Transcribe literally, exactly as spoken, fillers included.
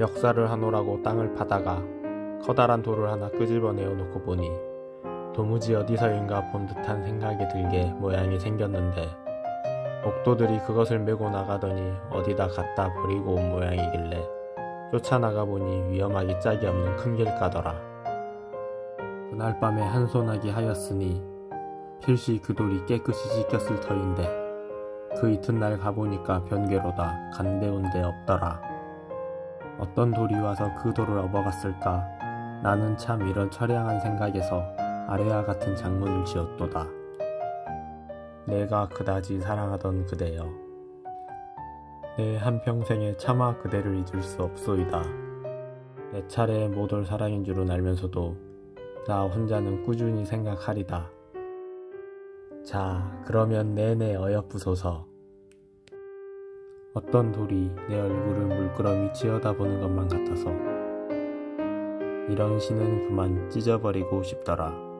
역사를 하노라고 땅을 파다가 커다란 돌을 하나 끄집어내어 놓고 보니 도무지 어디서인가 본 듯한 생각이 들게 모양이 생겼는데 목도들이 그것을 메고 나가더니 어디다 갖다 버리고 온 모양이길래 쫓아나가 보니 위험하기 짝이 없는 큰 길가더라. 그날 밤에 한소나기 하였으니 필시 그 돌이 깨끗이 씻겼을 터인데 그 이튿날 가보니까 변괴로다 간데온데 없더라. 어떤 돌이 와서 그 돌을 업어갔을까. 나는 참 이런 처량한 생각에서 아래와 같은 장문을 지었도다. 내가 그다지 사랑하던 그대여, 내 한평생에 차마 그대를 잊을 수 없소이다. 내 차례에 못 올 사랑인 줄은 알면서도 나 혼자는 꾸준히 생각하리다. 자, 그러면 내내 어여쁘소서. 어떤 돌이 내 얼굴을 물끄러미 지어다보는 것만 같아서 이런 시는 그만 찢어버리고 싶더라.